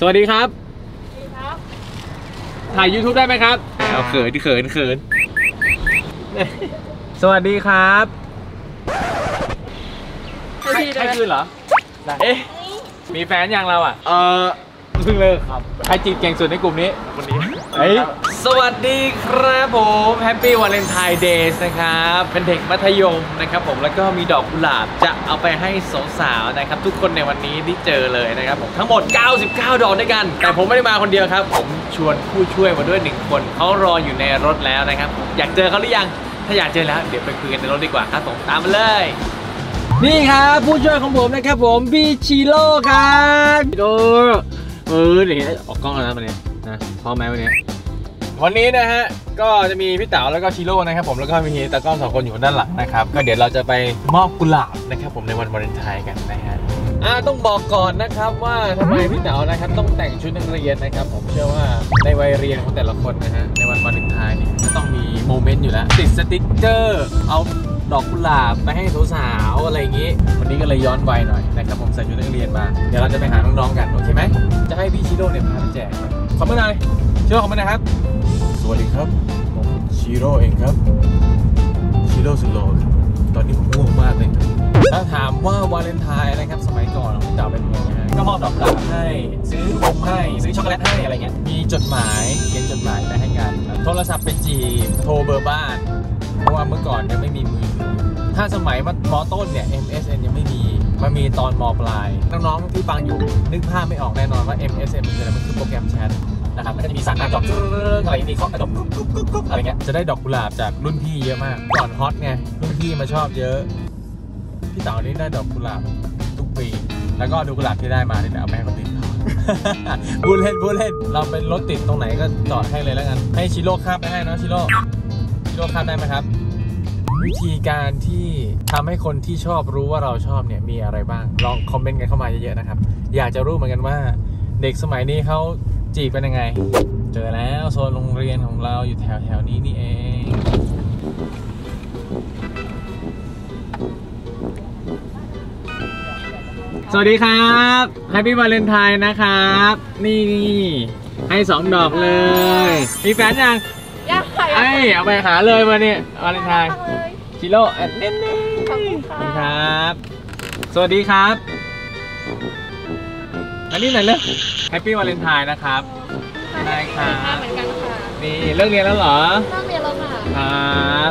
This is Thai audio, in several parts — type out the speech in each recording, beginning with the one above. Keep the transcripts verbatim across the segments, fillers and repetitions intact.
สวัสดีครับสวัสดีครับถ่าย ยูทูบ ได้ไหมครับเอาเขินเขินเขินสวัสดีครับใช่คืนเหรอเอ๊ะมีแฟนยังเราอ่ะเออเพิ่งเลิกครับใครจีบเก่งสุดในกลุ่มนี้วันนี้เฮ้ยสวัสดีครับผมแฮปปี้วาเลนไทน์เดย์นะครับเป็นเด็กมัธยมนะครับผมแล้วก็มีดอกกุหลาบจะเอาไปให้สาวๆนะครับทุกคนในวันนี้ที่เจอเลยนะครับผมทั้งหมดเก้าสิบเก้าดอกด้วยกันแต่ผมไม่ได้มาคนเดียวครับผมชวนผู้ช่วยมาด้วยหนึ่งคนเขารออยู่ในรถแล้วนะครับอยากเจอเขาหรือยังถ้าอยากเจอแล้วเดี๋ยวไปคุยกันในรถดีกว่าครับผมตามมาเลยนี่ครับผู้ช่วยของผมนะครับผมพี่ชิโร่ครับดูเออเดี๋ยวออกกล้องแล้วนะวันนี้นะพร้อมไหมวันนี้วันนี้นะฮะก็จะมีพี่เต๋าแล้วก็ชิโร่นะครับผมแล้วก็มีตากล้องสองคนอยู่ด้านหลังนะครับก็เดี๋ยวเราจะไปมอบกุหลาบนะครับผมในวันวาเลนไทน์กันนะฮะอ่าต้องบอกก่อนนะครับว่าทำไมพี่เต๋านะครับต้องแต่งชุดนักเรียนนะครับผมเชื่อว่าในวัยเรียนของแต่ละคนนะฮะในวันวาเลนไทน์นี่ก็ต้องมีโมเมนต์อยู่แล้วติดสติ๊กเกอร์เอาดอกกุหลาบไปให้สาวๆอะไรอย่างนี้วันนี้ก็เลยย้อนวัยหน่อยนะครับผมใส่ชุดนักเรียนมาเดี๋ยวเราจะไปหาน้องๆกันโอเคไหมจะให้พี่ชิโร่เนี่ยพาไปแจกขอบคุณหน่อยชิโร่ขอบคุณนะครับสวัสดีครับผมชิโร่เองครับชิโร่สุดหล่อครับตอนนี้ผมง่วงมากเลยถ้าถามว่าวาเลนไทน์นะครับสมัยก่อนผมจะเป็นยังไงก็มอบดอกกุหลาบให้ซื้อนมให้ซื้อช็อกโกแลตให้อะไรเงี้ยมีจดหมายเขียนจดหมายไปให้กันโทรศัพท์ไปจีบโทรเบอร์บ้านเพราะว่าเมื่อก่อนยังไม่มีมือถ้าสมัยม.ต้นเนี่ย เอ็ม เอส เอ็น ยังไม่มีมันมีตอนม.ปลายน้องๆที่ฟังอยู่นึกภาพไม่ออกแน่นอนว่า เอ็ม เอส เอ็น มันคืออะไรมันคือโปรแกรมแชทนะครับมันจะมีสั่งการดอกอะไรนี่เขาดอกกุ๊กอะไรเงี้ยจะได้ดอกกุหลาบจากรุ่นพี่เยอะมากก่อนฮอตไงรุ่นพี่มาชอบเยอะพี่เต๋านี่ได้ดอกกุหลาบทุกปีแล้วก็ดอกกุหลาบที่ได้มาเนี่ยเอาแม่คนติดบูเล่นบูเล่นเราเป็นรถติดตรงไหนก็จอดให้เลยแล้วกันให้ชิโร่ข้ามไปให้นะชิโร่ชิโร่ข้ามได้ไหมครับวิธีการที่ทำให้คนที่ชอบรู้ว่าเราชอบเนี่ยมีอะไรบ้างลองคอมเมนต์กันเข้ามาเยอะๆนะครับอยากจะรู้เหมือนกันว่าเด็กสมัยนี้เขาจีบเป็นยังไงเจอแล้วโซนโรงเรียนของเราอยู่แถวๆนี้นี่เองสวัสดีครับแฮปปี้วาเลนไทน์นะครับนี่ให้สองดอกเลยมีแฟนยังยังค่ะไอ้เอาไปหาเลยมาเนี่ยวาเลนไทน์ชิโร่เน้นๆขอบคุณครับสวัสดีครับอันนี้ไหนเลิกแฮปปี้วาเลนไทน์นะครับได้ค่ะเหมือนกันค่ะนี่เลิกเรียนแล้วเหรอเลิกเรียนแล้วค่ะครับ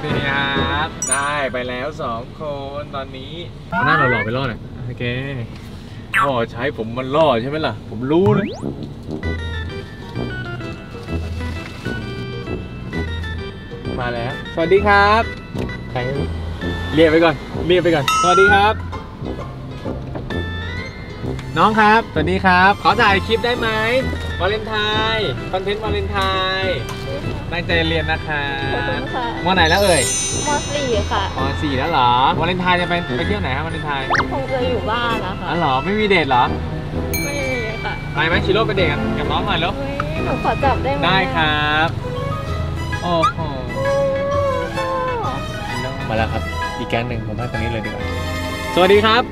สวัสดีครับได้ไปแล้วสองคนตอนนี้หน้าหล่อๆไปล่อหน่อยโอเคพ่อใช้ผมมันล่อใช่ไหมล่ะผมรู้นะมาแล้วสวัสดีครับใครเรียกไปก่อนเรียกไปก่อนสวัสดีครับน้องครับสวัสดีครับขอถ่ายคลิปได้ไหมวาเลนไทน์คอนเทนต์วาเลนไทน์ตั้งใจเรียนนะคะมอไหนแล้วเอ่ยมอสี่ค่ะมอสี่แล้วเหรอวาเลนไทน์จะไปไปเที่ยวไหนครับวาเลนไทน์คงจะอยู่บ้านนะคะอ๋อเหรอไม่มีเดทเหรอไม่มีค่ะไปไหมชิโร่ไปเดทกับน้องหน่อยแล้วหนูขอจับได้ไหมได้ครับโอ้โหมาแล้วครับอีกแก๊งหนึ่งผมให้คนนี้เลยดีกว่าสวัสดีครับ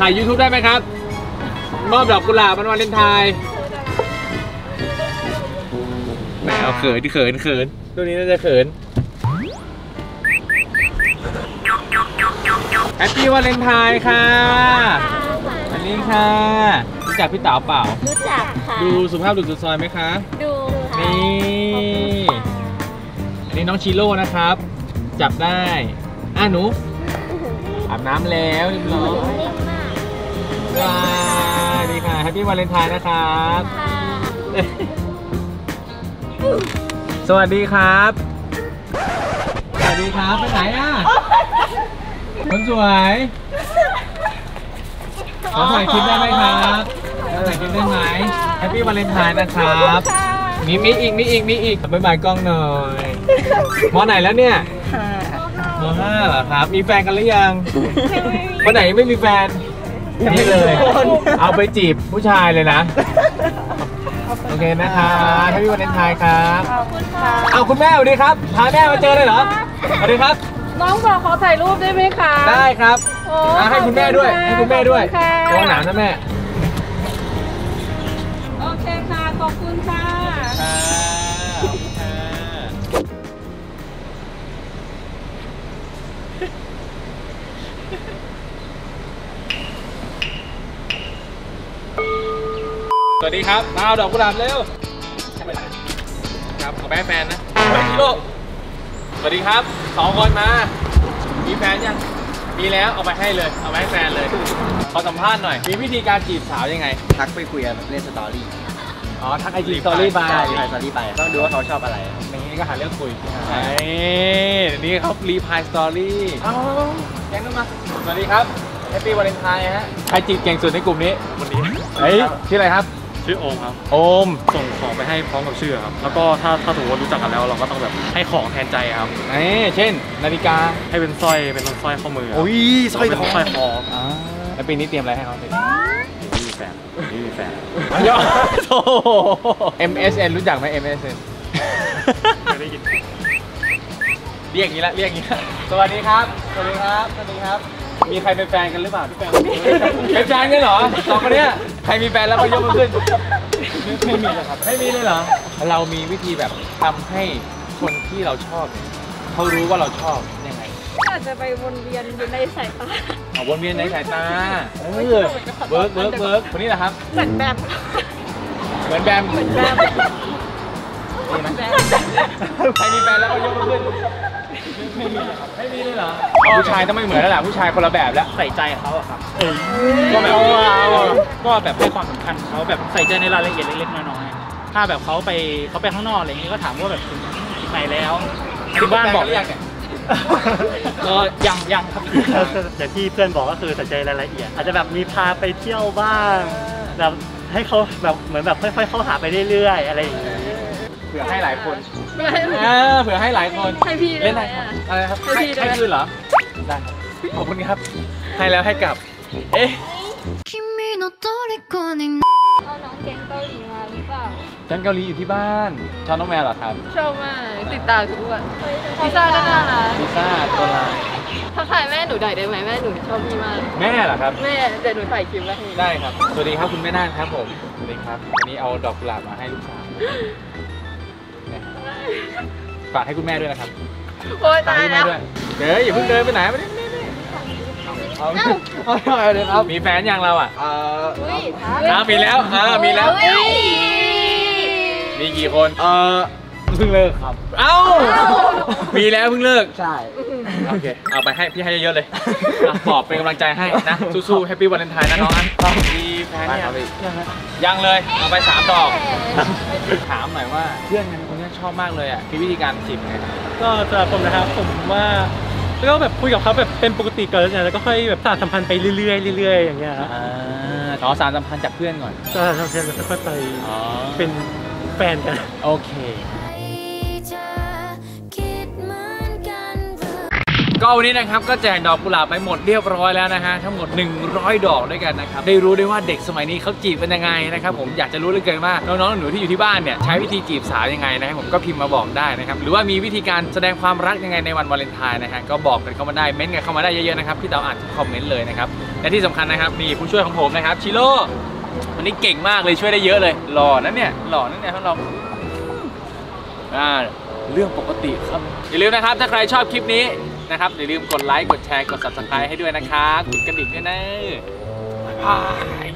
ถ่าย ยูทูบ ได้ไหมครับมอบดอกกุหลาบวันวาเลนไทน์แหมเอาเขินที่เขินเขินตัวนี้น่าจะเขินแฮปปี้วาเลนไทน์ค่ะอันนี้ค่ะรู้จักพี่เต๋าเปล่ารู้จักค่ะดูสุภาพดูสุดซอยไหมคะดูนี่อันนี้น้องชิโร่นะครับจับได้อ่ะหนูอาบน้ำแล้วเรียบร้อยว้าดีค่ะแฮปปี้วาเลนไทน์นะครับสวัสดีครับสวัสดีครับไปไหนอ่ะคนสวยขอถ่ายคลิปได้ไหมครับถ่ายคลิปได้ไหมแฮปปี้วาเลนไทน์นะครับมีมีอีกมีอีกมีอีกบ๊ายบายกล้องหน่อยมอไหนแล้วเนี่ยมอห้าเหรอครับมีแฟนกันหรือยังคนไหนไม่มีแฟนนี่เลยเอาไปจีบผู้ชายเลยนะโอเคนะคะให้พี่วาเลนไทน์ครับขอบคุณค่ะเอาคุณแม่สวัสดีครับพาแม่มาเจอเลยเหรอสวัสดีครับน้องสาวขอถ่ายรูปได้ไหมคะได้ครับให้คุณแม่ด้วยให้คุณแม่ด้วยกล้องหนามนะแม่ อบคุณค่ะขอบคุณค่ะสวัสดีครับมาเอาดอกกุหลาบเร็วครับเอาแม่แฟนนะไปที่โลกสวัสดีครับสองคนมามีแฟนยังมีแล้วเอาไปให้เลยเอาไปให้แฟนเลยขอสัมภาษณ์หน่อยมีวิธีการจีบสาวยังไงทักไปคุยกันเล่นสตอรี่อ๋อทักไอจีสตอรี่ไปสตอรี่ไปต้องดูว่าเขาชอบอะไรนี่ก็หาเรื่องคุยใช่นี่เขารีพายสตอรี่เอาแก๊งนู้นมาสวัสดีครับแฮปปี้วาเลนไทน์ฮะใครจีบเก่งสุดในกลุ่มนี้วันนี้เฮ้ยชื่ออะไรครับชื่อโอมครับโอมส่งของไปให้พร้อมกับชื่อครับแล้วก็ถ้าถ้าถือว่ารู้จักกันแล้วเราก็ต้องแบบให้ของแทนใจครับเอ้เช่นนาฬิกาให้เป็นสร้อยเป็นสร้อยข้อมือโอ้ยสร้อยทองสร้อยคออ่าแล้วปีนี้เตรียมอะไรให้เขาสิไม่มีแฟนไม่มีแฟนเยอะโธ่ เอ็ม เอส เอ็น รู้จักไหม เอ็ม เอส เอ็น ไม่ได้ยินเรียกอย่างนี้ละเรียกอย่างนี้ละสวัสดีครับสวัสดีครับสวัสดีครับมีใครเป็นแฟนกันหรือเปล่าพี่แฟนเป็นแฟนกันเหรอสองคนเนี้ยใครมีแฟนแล้วมายกมาขึ้นไม่มีเลยครับไม่มีเลยเหรอเรามีวิธีแบบทำให้คนที่เราชอบเขารู้ว่าเราชอบยังไงอาจจะไปวนเวียนอยู่ในสายตาอ๋อวนเวียนในสายตาเออเบิร์กเบิร์กเบิร์กคนนี้แหละครับเหมือนแบมเหมือนแบมเหมือนแบมใครมีแฟนแล้วมายกมาขึ้นไม่มีเลยครับไม่มีเลยเหรอผู้ชายต้องไม่เหมือนแล้วแหละผู้ชายคนละแบบแล้วใส่ใจเขาอะครับก็แบบก็แบบให้ความสำคัญเขาแบบใส่ใจในรายละเอียดเล็กๆน้อยๆถ้าแบบเขาไปเขาไปข้างนอกอะไรอย่างนี้ก็ถามว่าแบบถึงไหนแล้วที่บ้านบอกยังก็ยังยังครับแต่ที่เพื่อนบอกก็คือใส่ใจรายละเอียดอาจจะแบบมีพาไปเที่ยวบ้างแบบให้เขาแบบเหมือนแบบค่อยๆเข้าหาไปเรื่อยๆอะไรอย่างนี้เผื่อให้หลายคนเผื่อให้หลายคนเล่นอะไรอะไรครับให้คืนเหรอได้ขอบคุณครับให้แล้วให้กลับเอ๊ะเอาน้องแก๊งเกาหลีมาหรือเปล่าแก๊งเกาหลีอยู่ที่บ้านชอบน้องแมวเหรอครับชอบมากติดตามทุกวันลิซ่าก็น่ารักลิซ่าตัวลายถ้าถ่ายแม่หนูได้ได้ไหมแม่หนูชอบพี่มากแม่เหรอครับแม่เดี๋ยวหนูถ่ายคลิปไว้ให้ได้ครับสวัสดีครับคุณแม่น่านครับผมสวัสดีครับวันนี้เอาดอกกุหลาบมาให้ลูกสาวฝากให้คุณแม่ด้วยนะครับโอ้ยตายแล้วเดี๋ยวอย่าเพิ่งเดินไปไหนมาดิเอาเลยครับมีแฟนยังเราอ่ะเออมีแล้วเออมีแล้วมีกี่คนเออเพิ่งเลิกครับเอ้ามีแล้วเพิ่งเลิกใช่โอเคเอาไปให้พี่ให้เยอะๆเลยปอบเป็นกำลังใจให้นะสู้ๆแฮปปี้วาเลนไทน์นะน้องอันมีแฟนยังยังเลยเอาไปสามดอกถามหน่อยว่าเพื่อนกันคนนี้ชอบมากเลยอ่ะมีวิธีการจีบไงก็สำหรับผมนะครับผมว่าแล้วก็แบบคุยกับเขาแบบเป็นปกติก่อนแล้วก็ค่อยแบบสานสัมพันธ์ไปเรื่อยๆเรื่อยๆอย่างเงี้ยครับอ๋อสานสัมพันธ์จากเพื่อนก่อนสานสัมพันธ์แล้วค่อยไปเป็นแฟนกันโอเคก็วันนี้นะครับก็แจกดอกกุหลาบไปหมดเรียบร้อยแล้วนะฮะทั้งหมดหนึ่งร้อยดอกด้วยกันนะครับได้รู้ได้ว่าเด็กสมัยนี้เขาจีบเป็นยังไงนะครับผมอยากจะรู้เหลือเกินว่าน้องๆหนูที่อยู่ที่บ้านเนี่ยใช้วิธีจีบสาวยังไงนะครับผมก็พิมพ์มาบอกได้นะครับหรือว่ามีวิธีการแสดงความรักยังไงในวันวาเลนไทน์นะฮะก็บอกกันเข้ามาได้เม้นต์กันเข้ามาได้เยอะๆนะครับพี่เต๋าอ่านทุกคอมเมนต์เลยนะครับและที่สำคัญนะครับมีผู้ช่วยของผมนะครับชิโร่วันนี้เก่งมากเลยช่วยได้เยอะเลยหล่อนั่นเนี่ยหล่อนั่นเนี่ยเราอ่าเรื่องปกติครับอย่าลืมนะครับถ้าใครชอบคลิปนี้นะครับอย่าลืมกดไลค์กดแชร์กด ซับสไครบ์ ให้ด้วยนะครับกดกระดิ่งด้วยนะบ๊ายบาย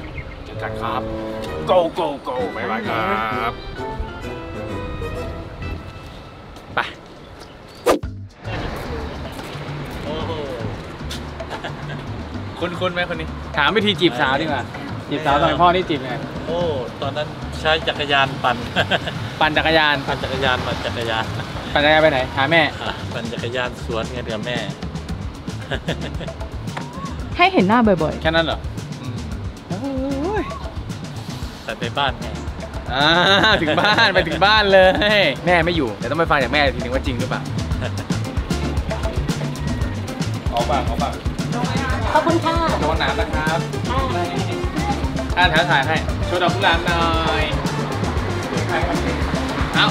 เจอกันครับ go go go บ๊ายบายครับไปโอ้โหคุ้นๆไหมคนนี้ถามวิธีจีบสาวดีกว่าจีบสาวตอนพ่อนี่จีบไงโอ้ตอนนั้นใช้จักรยานปั่นปั่นจักรยานปั่นจักรยานปั่นจักรยานปั่นจักรยานไปไหนหาแม่ปั่นจักรยานสวนไงเดี๋ยวแม่ให้เห็นหน้าบ่อยๆแค่นั้นเหรอแต่ไปบ้านไงถึงบ้านไปถึงบ้านเลยแม่ไม่อยู่แต่ต้องไปฟังจากแม่ทีนึงว่าจริงหรือเปล่าเอาบ้างเอาบ้างขอบคุณค่ะโดนน้ำนะครับอ่าถ่ายถ่ายให้ช่วยดอกกุหลาบหน่อยเอา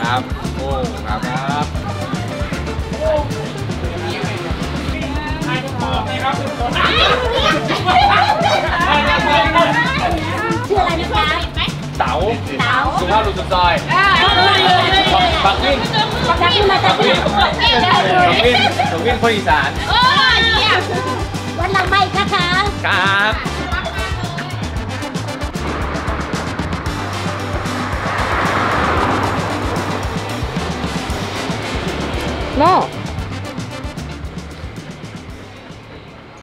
ครับโอ้ครับครับ าสุภาพบุรุษสุดซอยปักวิ่งปักวิ่งปักวิ่งปักวิ่งปักวิ่งคนอีสานวันหลังไม่ค่ะครับโล